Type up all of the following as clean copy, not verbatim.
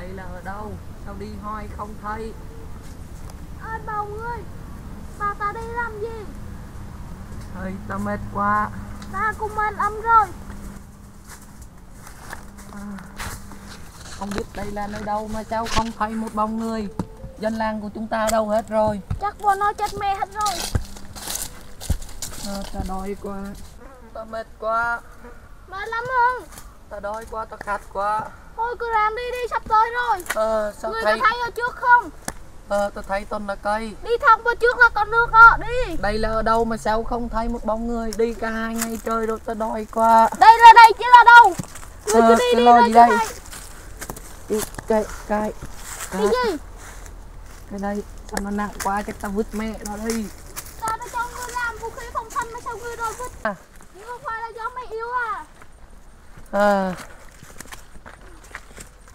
đây là ở đâu? Sao đi hoài không thấy? Ơi bầu ơi, bà ta đi làm gì? Thôi ta mệt quá. Ta cũng mệt lắm rồi. Không biết đây là nơi đâu mà cháu không thấy một bóng người. Dân làng của chúng ta đâu hết rồi? Chắc bọn nó chết mẹ hết rồi. Ta đói quá. Ta mệt quá. Mệt lắm không? Ta đói quá, ta khát quá. Thôi cứ ráng đi đi, sắp tới rồi. Sao người thấy... ta thấy ở trước không? Ta thấy toàn là cây. Đi thẳng vào trước là con nước đó, đi. Đây là ở đâu mà sao không thấy một bóng người? Đi cả 2 ngày trời rồi, ta đói quá. Đây ra đây chứ là đâu? Người cứ đi đi ra chỗ này. Đi, cái gì? Cái đây, sao nó nặng quá, chắc ta vứt mẹ nó đi. Ta đã cho người làm vũ khí phòng thân mà sao người đòi vứt? Nhưng không phải là do mày yêu à?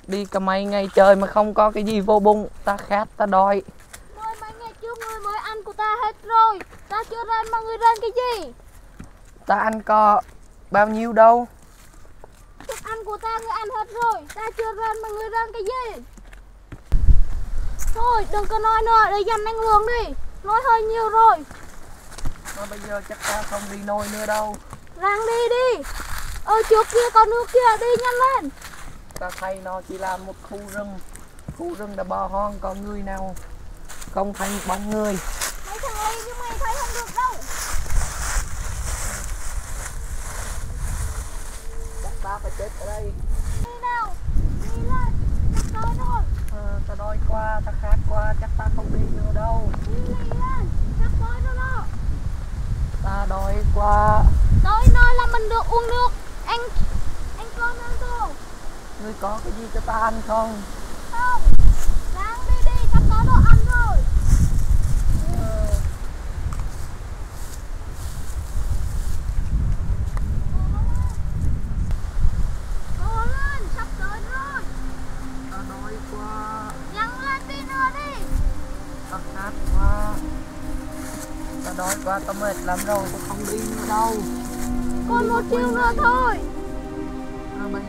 Đi cả mấy ngày trời mà không có cái gì vô bụng. Ta khát, ta đói. Mới mấy ngày trước người mới ăn của ta hết rồi. Ta chưa rên mà người rên cái gì? Ta ăn có bao nhiêu đâu. Thức ăn của ta người ăn hết rồi. Ta chưa rên mà người rên cái gì? Thôi đừng có nói nữa, để dành năng lượng đi. Nói hơi nhiều rồi. Mà bây giờ chắc ta không đi nôi nữa đâu. Ráng đi đi. Ở trước kia có nước kia, đi nhanh lên. Ta thấy nó chỉ là một khu rừng. Khu rừng đã bò hoang, còn người nào không thấy một bóng người. Mấy thằng ấy nhưng mày thấy không được đâu. Chắc ta phải chết ở đây. Đi nào, đi lên, ta đói rồi. Ta đói qua, ta khát qua, chắc ta không đi nữa đâu. Đi lên, chắc đói rồi đó. Ta đói qua. Tới nơi là mình được uống nước, ăn cơm ăn đồ. Ngươi có cái gì cho ta ăn không? Không, ráng đi đi, sắp có đồ ăn rồi. Cố lên, sắp tới rồi. Ta đói quá. Nhắn lên đi nữa đi. Ta khát quá. Ta đói quá, ta mệt lắm rồi, ta không đi nữa đâu. Còn một chiều nữa thôi.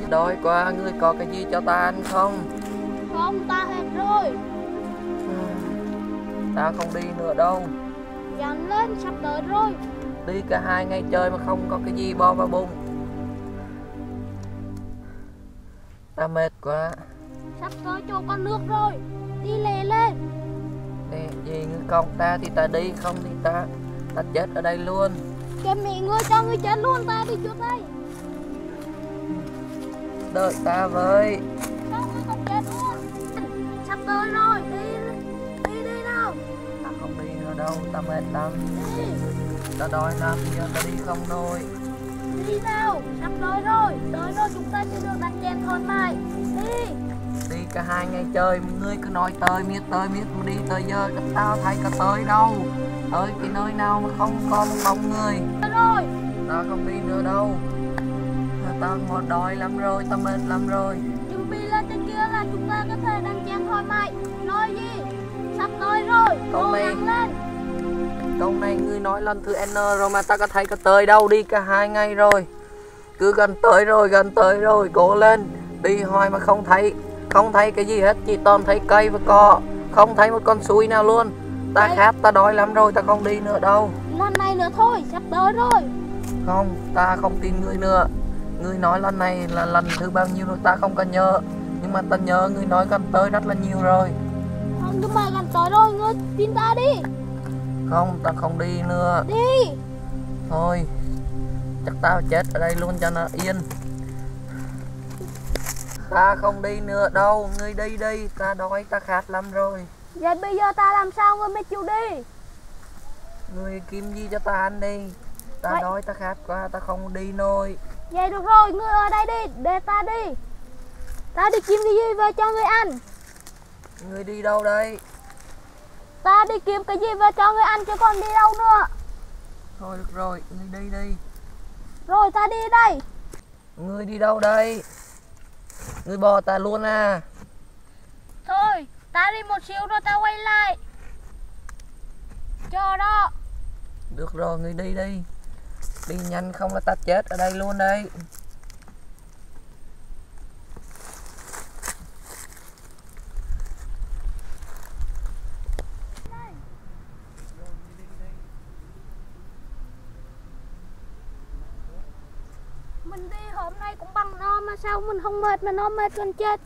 Đói quá, ngươi có cái gì cho ta ăn không? Không, ta hết rồi. Ta không đi nữa đâu. Dặn lên, sắp tới rồi. Đi cả 2 ngày chơi mà không có cái gì bo vào bụng. Ta mệt quá. Sắp tới chỗ con nước rồi. Đi lẹ lên. Để gì ngươi con ta thì ta đi, không thì ta chết ở đây luôn. Cái mẹ ngươi cho ngươi chết luôn, ta đi trước đây. Đợi ta với. Sao ngươi không chết luôn? Sắp tới rồi, đi nào. Ta không đi nữa đâu, ta mệt lắm. Đi. Ta đói lắm, giờ ta đi không thôi. Đi nào, sắp tới rồi. Tới rồi chúng ta sẽ được đặt chén thôi mày. Đi. Đi cả 2 ngày chơi, ngươi cứ nói tới miết mà đi tới giờ. Các tao thấy có tới đâu. Tới cái nơi nào mà không có một bóng người. Rồi. Ta không đi nữa đâu. Ta ngọt đói lắm rồi, ta mệt lắm rồi. Chuẩn bị lên trên kia là chúng ta có thể đăng chén thôi mày. Nói gì? Sắp tới rồi, cố gắng lên. Câu này ngươi nói lần thứ N rồi mà ta có thấy có tới đâu, đi cả 2 ngày rồi. Cứ gần tới rồi, cố lên. Đi hoài mà không thấy cái gì hết, chỉ toàn thấy cây và cỏ. Không thấy một con suối nào luôn. Ta khát, ta đói lắm rồi, ta không đi nữa đâu. Lần này nữa thôi, sắp tới rồi. Không, ta không tin ngươi nữa. Ngươi nói lần này là lần thứ bao nhiêu rồi ta không cần nhớ. Nhưng mà ta nhớ ngươi nói gần tới rất là nhiều rồi. Không, nhưng mà gần tới rồi, ngươi tin ta đi. Không, ta không đi nữa. Đi. Thôi, chắc tao chết ở đây luôn cho nó yên. Ta không đi nữa đâu, ngươi đi đi, ta đói, ta khát lắm rồi. Vậy bây giờ ta làm sao ngươi mới chịu đi? Ngươi kiếm gì cho ta ăn đi. Ta vậy... đói, ta khát quá, ta không đi nổi. Vậy được rồi, ngươi ở đây đi, để ta đi. Ta đi kiếm cái gì về cho ngươi ăn? Ngươi đi đâu đây? Ta đi kiếm cái gì về cho ngươi ăn chứ còn đi đâu nữa. Thôi được rồi, ngươi đi đi. Rồi ta đi đây. Ngươi đi đâu đây? Ngươi bỏ ta luôn à? Thôi, ta đi một xíu rồi ta quay lại. Chờ đó. Được rồi, ngươi đi đi. Đi nhanh không là ta chết ở đây luôn đây. mình đi hôm nay cũng bằng no mà sao mình không mệt mà nó mệt gần chết.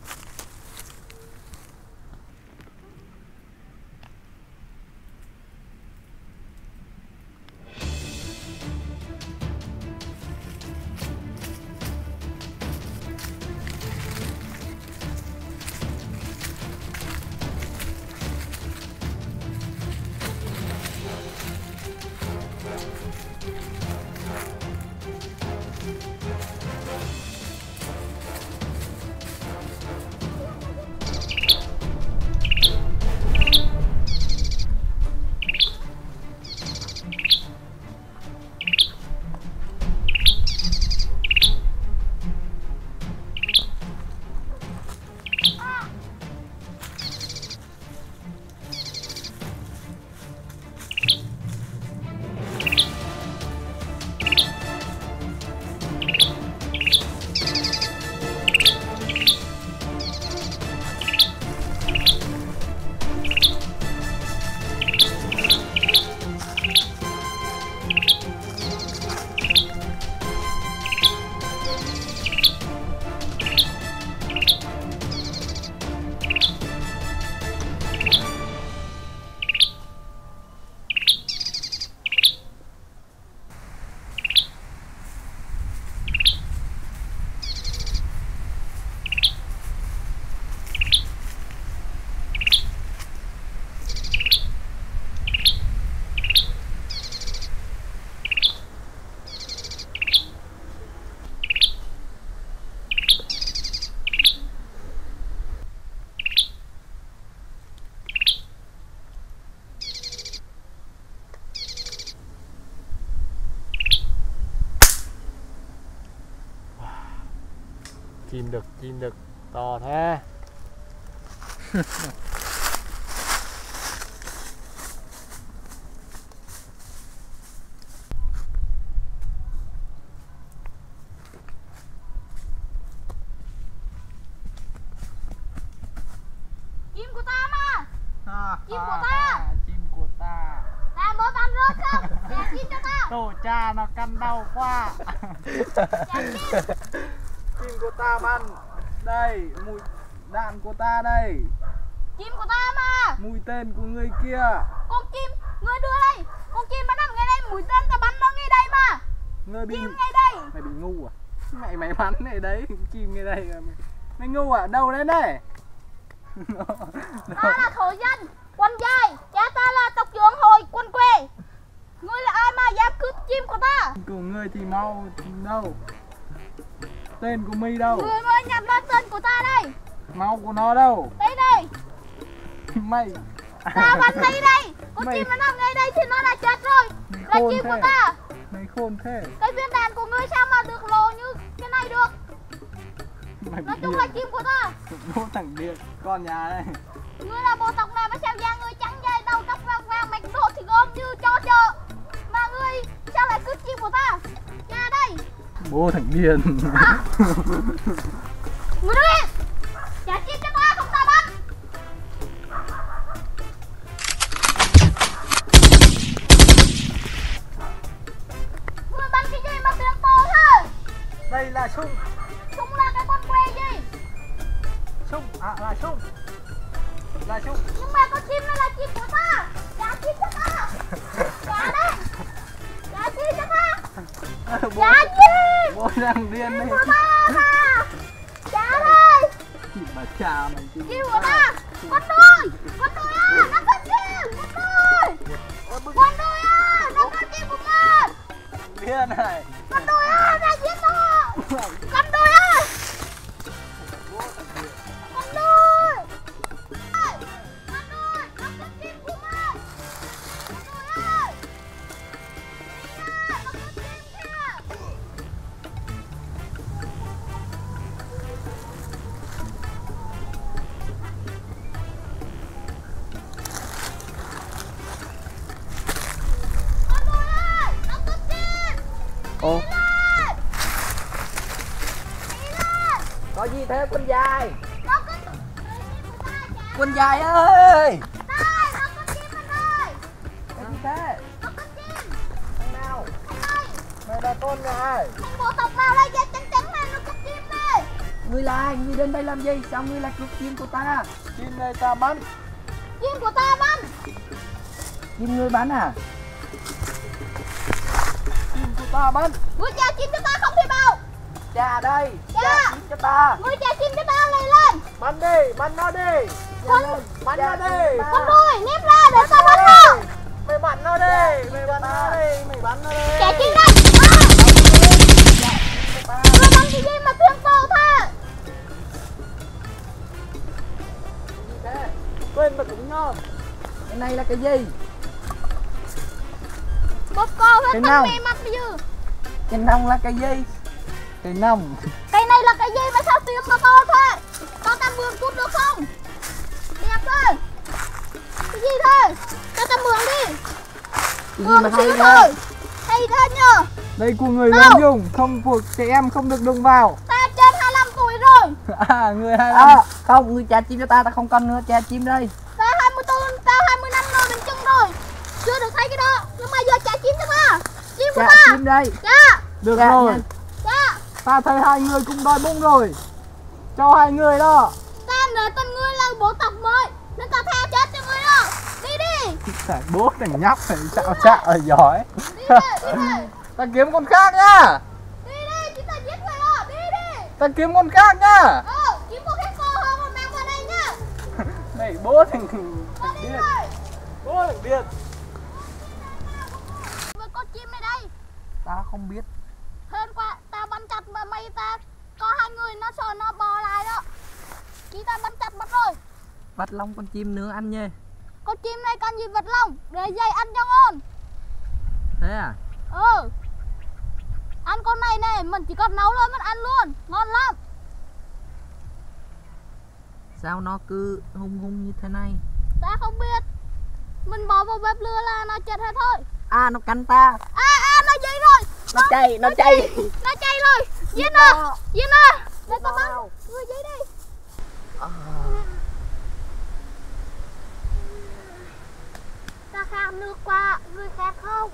Chim đực to thế. Chim của ta mà. Chim của ta. Chim của ta. Ta bớt ăn rớt không? Trả chim cho ta. Tổ cha nó cắn đau quá. Chim của ta ăn. Đây, mùi đạn của ta đây. Chim của ta mà. Mùi tên của người kia. Con chim, người đưa đây. Con chim bắn nằm ngay đây, mùi tên ta bắn nó ngay đây mà. Người bị... Chim ngay đây. Mày bị ngu à? Mày bắn này đấy, chim ngay đây. Mày ngu à? Đâu đấy này? Ta là thổ dân, quân dài. Cha ta là tộc trưởng hồi quân quê. Ngươi là ai mà dám cướp chim của ta? Của ngươi thì mau đâu. Tên của mi đâu? Người mới nhặt lên tên của ta đây. Máu của nó đâu? Đây đây. Mày. Ta bắn đây đây. Con chim nó nằm ngay đây thì nó đã chết rồi. Là chim của ta. Mày khôn thế. Cái viên đạn của ngươi sao mà được lồ như cái này được? Nói chung là chim của ta. Bố thằng điên con nhà đây. Ngươi là bộ tộc này mà sao da ngươi trắng dây đầu tóc vàng vàng mạch độ thì gom như cho chợ. Mà ngươi sao lại cướp chim của ta? Nhà đây. Bố thằng điên. Người đi. Trả chim cho ta không ta bắn. Người bắn cái gì mà tiếng to thế? Đây là súng. Súng là cái con que gì? Súng à, là súng. Là súng. Nhưng mà con chim này là chim của ta. Trả chim cho ta. Trả đây. Trả chim cho ta. Trả chim. Bố đang điên đấy. Chim của ta mà. Chá đây. Chim bà cha mày. Chim của ta. Con đuôi. Con đuôi à. Nó con chim. Con đuôi. Con đuôi à. Nó con chim của con. Điên này. Con đuôi à. Nó giết nó. Con đuôi à. Con đuôi. Con đuôi. Nó con chim của con. Con đuôi ơi. Ồ. Có gì thế quân dài? Quân dài ơi. Có gì thế? Thằng nào? Mày là con nhà ai? Thằng bộ tộc nào đây chết Ngươi là ai? Ngươi đến đây làm gì? Sao ngươi lại cướp chim của ta? Chim này ta bán. Chim của ta bán? Chim ngươi bán à? Chim của ta bán. Ngươi trả chim cho ta không thì bao. Trả đây. Trả chim cho ta. Ngươi trả chim cho ta này lên. Bắn đi, bắn nó đi. Bắn nó đi. Con đuôi ném ra để ta bắn nó. Mày bắn nó đi. Mày bắn nó đi. Mày bắn nó đi. Trả chim đây. Ngươi bắn cái gì mà thương tao thế? Quên mà cũng ngon. Cái này là cái gì? Bóp cô hết thân mê mặt bây giờ. Cái nông là cái gì? Cái nông. Cái này là cái gì mà sao tuyệt mà to thế? Tao ta mượn chút được không? Đẹp thôi. Cái gì thế? Tao ta mượn đi. Mượn xíu thôi. Hay thế nhờ. Đây của người lớn dùng, không thuộc trẻ em không được đụng vào. Ta trên 25 tuổi rồi. À, người 25. À, không, người cha chim cho ta, ta không cần nữa, cha chim đây. Ta 24, ta 25 rồi, mình chưng rồi. Chưa được thấy cái đó, nhưng mà giờ cha chim cho ta. Chim của ta. Chim đây. Cha. Được cha rồi. Cha. Ta thấy hai người cũng đói bụng rồi. Cho hai người đó. Ta nể tên ngươi là bố tập mới, nên ta tha chết cho ngươi đó. Đi đi. Bố thằng nhóc này chạo chạo rồi giỏi. Đi đi, đi đi. Ta kiếm con khác nha. Đi đi, chúng ta giết người đó, đi đi. Ta kiếm con khác nha. Ừ, kiếm con khác cô hơn mà mang vào đây nha. Này, bố thằng điên. Bố thằng điên. Với con chim này đây. Ta không biết. Hơn qua, ta bắn chặt mà mày ta. Có hai người nó sợ nó bò lại đó. Chúng ta bắn chặt mất rồi. Vặt lông con chim nữa ăn nhé. Con chim này cần gì vật lông, để dây ăn cho ngon. Thế à? Ừ. Ăn con này này, mình chỉ cần nấu thôi mình ăn luôn, ngon lắm. Sao nó cứ hung hung như thế này? Ta không biết. Mình bỏ vào bếp lửa là nó chết hết thôi. À, nó cắn ta. À, nó gì rồi? Nó chạy, nó chạy. Nó chạy rồi. Giết nó, giết nó. Để ta bắn. Người giấy đi. Ta khát nước quá, người khát không?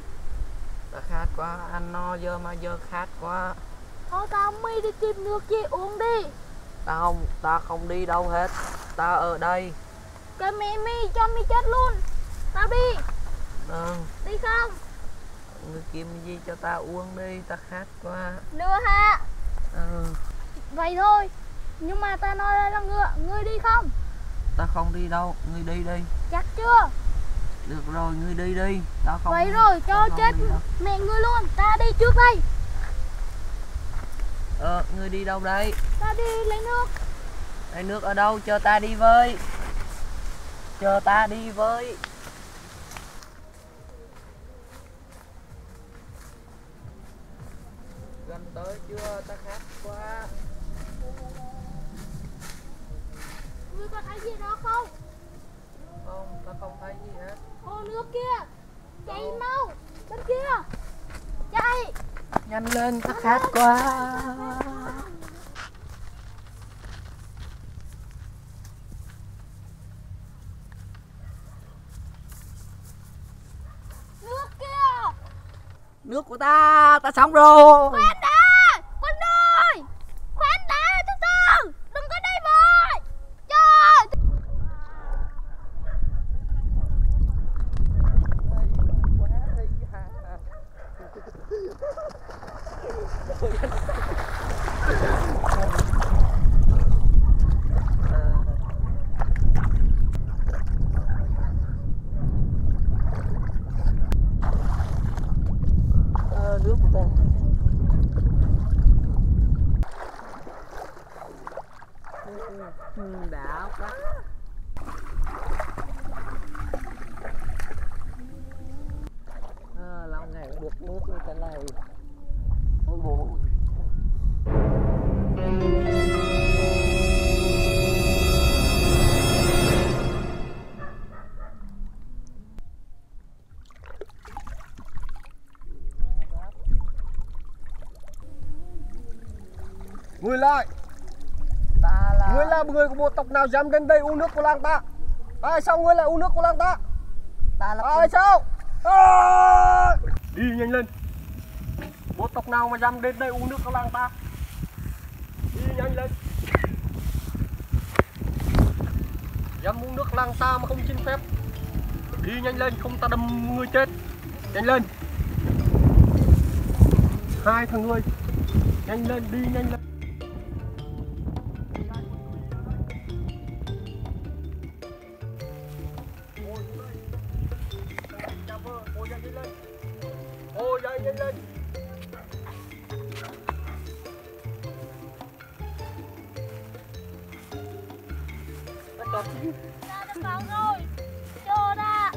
Ta khát quá, ăn no giờ mà giờ khát quá. Thôi tao không đi tìm nước gì uống đi. Ta không đi đâu hết. Ta ở đây. Cái mi cho mi chết luôn. Tao đi. Ừ. Đi không? Người kiếm gì cho ta uống đi, ta khát quá. Nữa hả? Ừ. Vậy thôi. Nhưng mà ta nói đây là ngựa, ngươi đi không? Ta không đi đâu, ngươi đi đi. Chắc chưa? Được rồi, ngươi đi đi. Tao không. Vậy rồi, cho chết mẹ ngươi luôn, ta đi trước đây. Ngươi đi đâu đấy? Ta đi lấy nước. Lấy nước ở đâu? Chờ ta đi với. Chờ ta đi với. Gần tới chưa? Ta khát quá. Ngươi có thấy gì đó không? Không, ta không thấy gì hết. Ô nước kia, chạy mau, bên kia, chạy. Nhanh lên, ta khát quá. Nước kia. Nước của ta, ta sống rồi. Khoan đã, con đuôi. Khoan đã, từ từ, đừng có đi vội. Trời. Đã quá. Lòng này cũng được nước như thế này. Ôi bố. Người lại. Ngươi là người của bộ tộc nào dám đến đây uống nước của làng ta? Tại sao ngươi lại uống nước của làng ta? Tại sao? Đi nhanh lên. Bộ tộc nào mà dám đến đây uống nước của làng ta? Đi nhanh lên. đang xa mà không xin phép. Đi nhanh lên, không ta đâm người chết. Nhanh lên. Hai thằng ơi. Nhanh lên, đi nhanh lên. Ôi nhanh lên. Ôi nhanh lên. Ra được báo rồi. Chờ đã.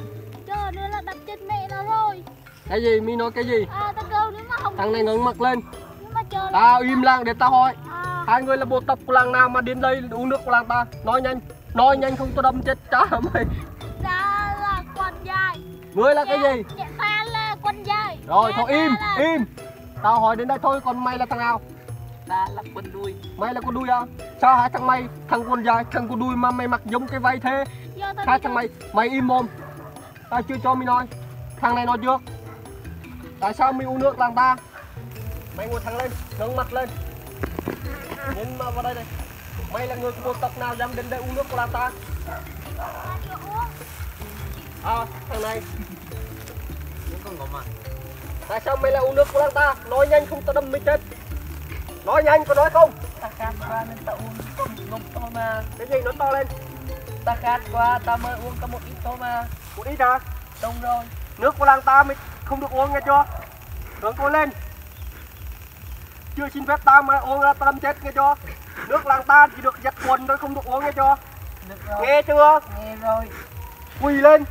Chờ nữa là đặt chết mẹ nó rồi. Cái gì? Mi nói cái gì? À, tao kêu nếu mà không... Thằng này nó mặc lên. Nhưng mà chờ tao im lặng để tao hỏi. À. Hai người là bộ tộc của làng nào mà đến đây uống nước của làng ta? Nói nhanh không tao đâm chết chó mày. Ra là quần dài. Ngươi là cái gì? Dạ ta là quần dài. Rồi thôi im, im. Tao hỏi đến đây thôi, còn mày là thằng nào? Ta là quần đuôi. Mày là quần đuôi à? Sao hai thằng mày, thằng quần dài, thằng quần đuôi mà mày mặc giống cái váy thế? Hai thằng mày, mày im mồm. Tao chưa cho mày nói. Thằng này nói chưa? Tại sao mày uống nước làng ta? Mày ngồi thẳng lên, ngẩng mặt lên. Nhìn mà vào đây này. Mày là người của bộ tộc nào dám đến đây uống nước của làng ta? Ta chưa uống. À, thằng này. Uống con ngọm à? Tại sao mày lại uống nước của làng ta? Nói nhanh không tao đâm mày chết. Nói nhanh có nói không? Ta khát quá nên tao uống có một ngụm thôi mà. Cái gì nó to lên? Ta khát quá, ta mới uống có một ít thôi mà. Một ít à? Đúng rồi. Nước của làng ta mày không được uống nghe chưa? Tưởng cô lên. Chưa xin phép ta mà uống ra ta đâm chết nghe chưa? Nước làng ta chỉ được giặt quần thôi, không được uống nghe chưa? Nghe chưa? Nghe rồi. Quỳ lên.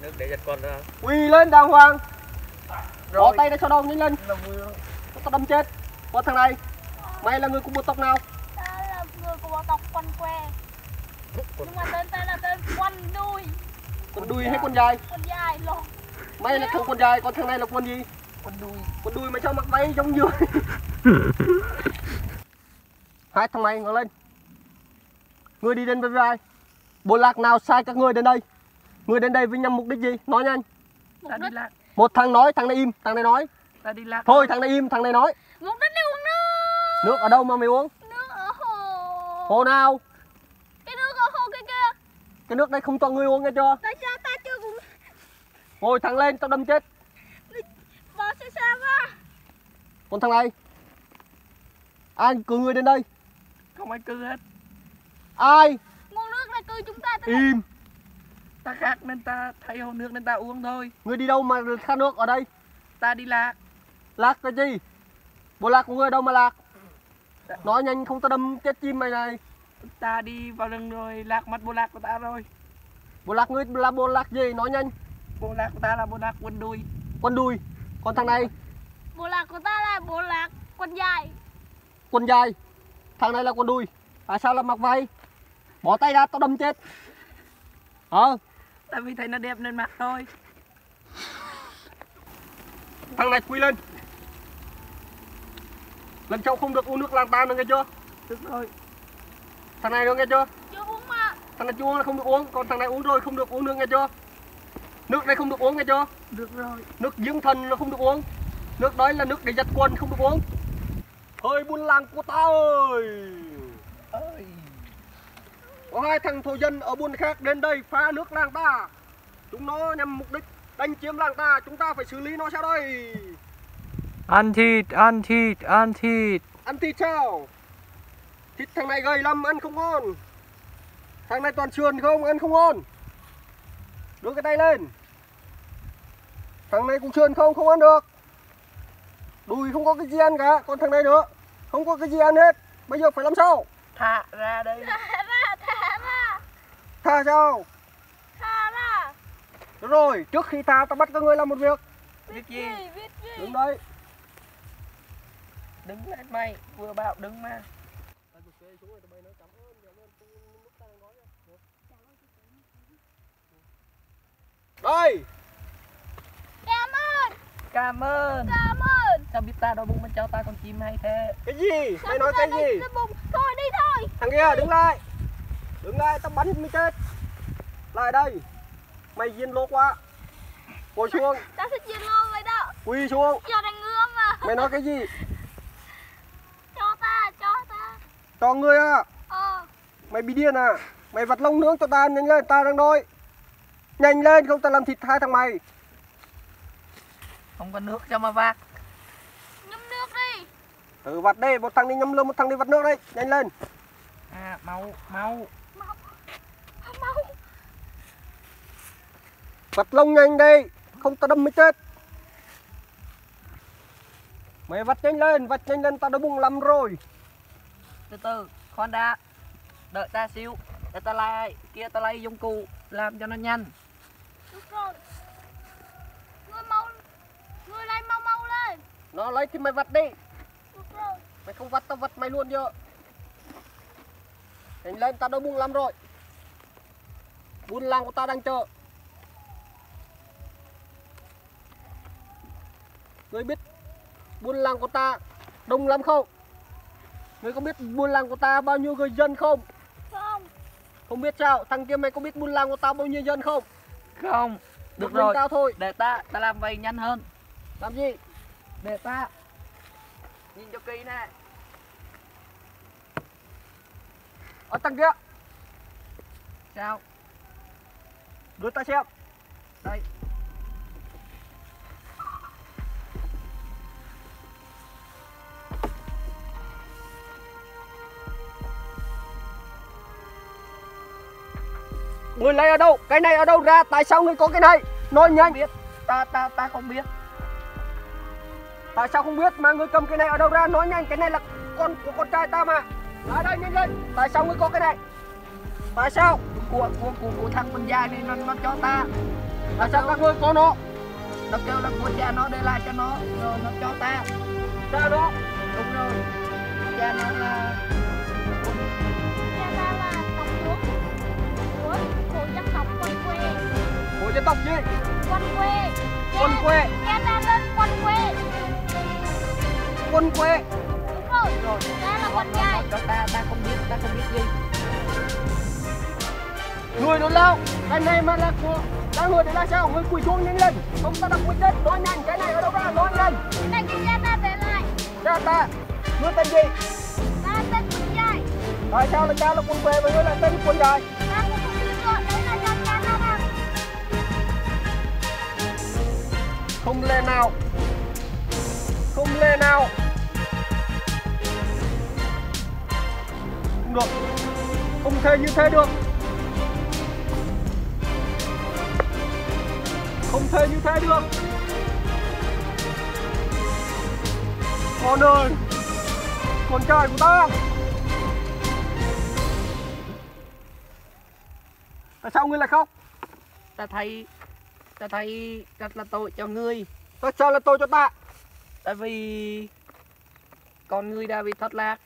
Nước để giặt quần ra. Quỳ lên đàng hoàng. Rồi. Bỏ tay ra sau đầu nhanh lên. Tao đâm chết. Con thằng này. Mày là người của bộ tộc nào? Ta là người của bộ tộc Quần Que. Nhưng mà tên ta là tên Quần Đuôi. Quần Đuôi hay Quần Dài? Quần Dài luôn. Mày là thằng Quần Dài, còn thằng này là Quần gì? Quần Đuôi. Quần Đuôi mày cho mặc váy giống như. Hai thằng mày ngồi lên. Ngươi đi đến với ai? Bộ lạc nào sai các ngươi đến đây? Ngươi đến đây với nhằm mục đích gì? Nói nhanh. Ta đi lạc. Một thằng nói, thằng này im, thằng này nói. Ta đi lạc. Thôi thằng này im, thằng này nói. Mục đích này uống nước. Nước ở đâu mà mày uống? Nước ở hồ. Hồ nào? Cái nước ở hồ kia kia. Cái nước đây không cho ngươi uống nghe chưa? Tại sao ta chưa uống? Ngồi thẳng lên tao đâm chết. Bỏ xe xa ra. Còn thằng này? Ai cử ngươi đến đây? Không ai cử hết. Ai? Nguồn nước này cử chúng ta. Im. Ta khát nên ta thấy hồ nước nên ta uống thôi. Ngươi đi đâu mà khát nước ở đây? Ta đi lạc. Lạc cái gì? Bộ lạc của ngươi đâu mà lạc? Nói nhanh không tao đâm chết chim mày này. Ta đi vào rừng rồi lạc mất bộ lạc của ta rồi. Bộ lạc ngươi là bộ lạc gì? Nói nhanh. Bộ lạc của ta là bộ lạc Quần Đuôi. Quần Đuôi. Còn thằng này? Bộ lạc của ta là bộ lạc Quần Dài. Quần Dài. Thằng này là Quần Đuôi. Tại sao là mặc váy? Bỏ tay ra tao đâm chết. Tại vì thấy nó đẹp nên mặc thôi. Thằng này quy lên. Lần sau không được uống nước làng ta nữa nghe chưa? Được rồi. Thằng này nữa nghe chưa? Chưa uống mà. Thằng này chưa uống là không được uống. Còn thằng này uống rồi không được uống nữa nghe chưa? Nước này không được uống nghe chưa? Được rồi. Nước giếng thần nó không được uống. Nước đó là nước để giặt quần không được uống. Ơi buôn làng của ta ơi. Có hai thằng thổ dân ở buôn khác đến đây phá nước làng ta. Chúng nó nhằm mục đích đánh chiếm làng ta, chúng ta phải xử lý nó sao đây? Ăn thịt, ăn thịt, ăn thịt. Ăn thịt sao? Thịt thằng này gầy lắm, ăn không ngon. Thằng này toàn sườn không, ăn không ngon. Đưa cái tay lên. Thằng này cũng sườn không, không ăn được. Đùi không có cái gì ăn cả, còn thằng này nữa. Không có cái gì ăn hết, bây giờ phải làm sao? Thả ra đây. Thả ra, thả ra. Thả sao? Được rồi, trước khi tha tao bắt các ngươi làm một việc. Việc gì? Đứng đấy. Đứng lên mày, vừa bảo đứng mà. Đây. Cảm ơn. Cảm ơn. Cảm ơn. Sao biết ta đói bụng mà cho ta con chim hay thế? Cái gì? Mày nói cái gì? Thôi đi thôi. Thằng kia đứng lại. Đứng lại tao bắn mày chết. Lại đây. Mày diên lô quá. Ngồi xuống. Tao sẽ diên lô vậy đó. Quỳ xuống. Cho đánh ngưỡng mà. Mày nói cái gì? Cho ta. Cho ngươi à? Mày bị điên à? Mày vặt lông nướng cho tao, nhanh lên, tao đang đói. Nhanh lên, không tao làm thịt hai thằng mày. Không có nước cho mà vặt. Nhâm nước đi. Ừ, vặt đi, một thằng đi nhâm lông, một thằng đi vặt nước đấy. Nhanh lên. À, mau. Vặt lông nhanh đi, không tao đâm mới chết. Mày vặt nhanh lên, tao đã bùng lắm rồi. Từ từ, khoan đã. Đợi ta xíu, để ta lại, kia ta lấy dụng cụ làm cho nó nhanh. Đúng rồi. Ngươi lấy mau lên. Nó lấy thì mày vặt đi. Đúng rồi. Mày không vặt, tao vặt mày luôn giờ. Nhanh lên, tao đã bùng lắm rồi. Buôn làng của tao đang chờ. Ngươi biết buôn làng của ta đông lắm không? Ngươi có biết buôn làng của ta bao nhiêu người dân không? Không. Không biết sao? Thằng kia mày có biết buôn làng của tao bao nhiêu dân không? Không. Được rồi, tao thôi. Để ta làm vậy nhanh hơn. Làm gì? Để ta nhìn cho kỹ nè. Ở thằng kia. Sao? Đưa ta xem. Đây. Người này ở đâu? Cái này ở đâu ra? Tại sao người có cái này? Nói nhanh. Ta không biết. Tại sao không biết mà người cầm cái này ở đâu ra? Nói nhanh, cái này là con của con trai ta mà. Ở đây nhanh lên. Tại sao người có cái này? Tại sao? Của thằng con già này nó cho ta. Tại sao các người có nó? Nó kêu là của cha nó để lại cho nó, rồi nó cho ta. Sao đó? Đúng rồi. Cha nó là. Dân tộc gì? Quân quê. Quân quê. Cha ta lên quân quê. Quân quê. Đúng rồi. Ta là con trai. Ta không biết gì. Người đồn lao. Cái này mà là của. Đang người để là sao? Người quỳ xuống nhanh lên. Không ta đập quỳ chết. Nói nhanh. Cái này ở đâu ra? Nói nhanh. Cái này cho cha ta để lại. Cha ta. Người tên gì? Ta tên Quân Dài. Tại sao là cha là quân quê và người là tên Quân Dài? Ta cũng không biết rồi. Đấy là do cha nó làm. Không lên nào. Không lên nào. Không được. Không thể như thế được. Không thể như thế được. Con ơi. Con trai của ta. Tại sao ngươi lại khóc? Ta thấy rất là tội cho ngươi. Tại sao là tội cho ta? Tại vì con ngươi đã bị thất lạc.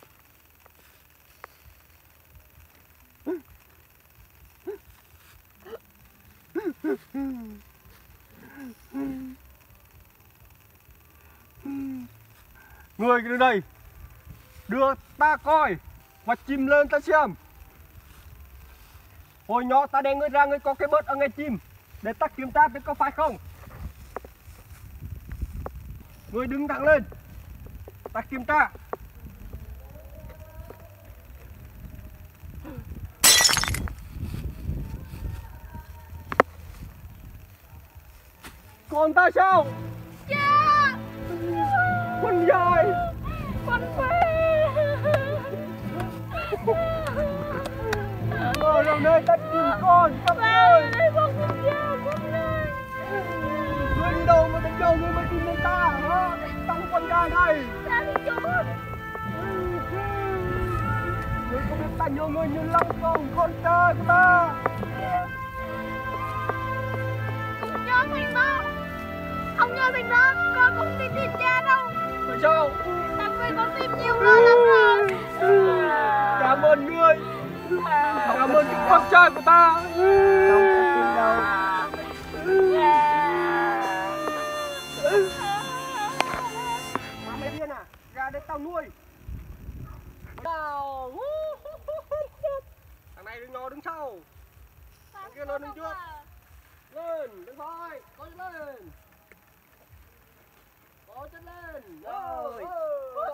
Ngươi đến đây, đưa ta coi và chim lên ta xem. Hồi nhỏ ta đem ngươi ra, ngươi có cái bớt ở ngay chim. Để ta kiểm tra biết có phải không. Người đứng thẳng lên. Ta kiểm tra. Còn ta sao? Cha. Quân Dài. Quân Phê. Ngồi vào đây ta tìm con. Các ơi. Ngươi đi đâu mà đánh nhau, ngươi mới tìm đến ta hả? Tăng con gà này. Ta đi trốn. Ngươi có biết ta nhớ ngươi như lòng vòng con trai của ta. Không nhớ mình đó. Không nhớ mình đó. Con không đi tìm cha đâu. Tại sao? Tại vì con tìm nhiều lo lắm rồi. Cảm ơn ngươi. Cảm ơn những con trai của ta. Không tìm đâu. Để tao nuôi. Thằng này đứng nó đứng sau. Thằng kia nó đứng trước. Lên, đứng thôi. Có chân lên. Có chân lên. Rồi. Rồi.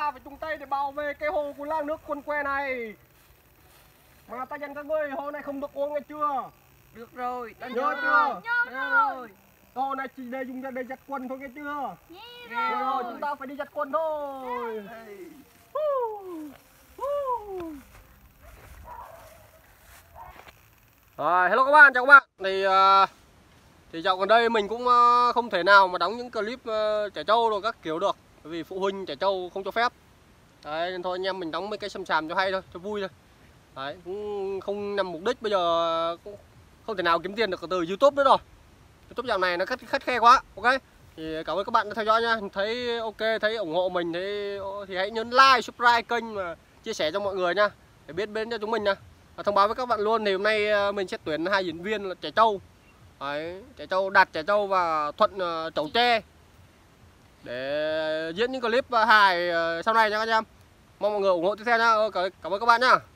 ta phải chung tay để bảo vệ cái hồ của làng nước quần què này. Mà ta dặn các ngươi hồ này không được uống nghe chưa? Được rồi, ta nhớ chưa? Nhớ rồi. Hồ này chỉ để dùng ra để giặt quần thôi nghe chưa? Nghe rồi, chúng ta phải đi giặt quần thôi. Rồi, hello các bạn, chào các bạn. Thì dạo gần đây mình cũng không thể nào mà đóng những clip trẻ trâu rồi các kiểu được, bởi vì phụ huynh trẻ trâu không cho phép. Đấy, nên thôi anh em mình đóng mấy cái sầm sàm cho hay thôi, cho vui thôi. Đấy, cũng không nằm mục đích, bây giờ cũng không thể nào kiếm tiền được từ YouTube nữa rồi. YouTube dạo này nó khắt khe quá, ok. Thì cảm ơn các bạn đã theo dõi nha, thấy ok, thấy ủng hộ mình thì hãy nhấn like, subscribe kênh và chia sẻ cho mọi người nha, để biết đến cho chúng mình nha. Và thông báo với các bạn luôn thì hôm nay mình sẽ tuyển 2 diễn viên là trẻ trâu. Đấy, trẻ trâu Đạt Trẻ Trâu và Thuận Chẩu Tre để diễn những clip hài sau này nha các anh em. Mong mọi người ủng hộ tiếp theo nha. Cảm ơn các bạn nha.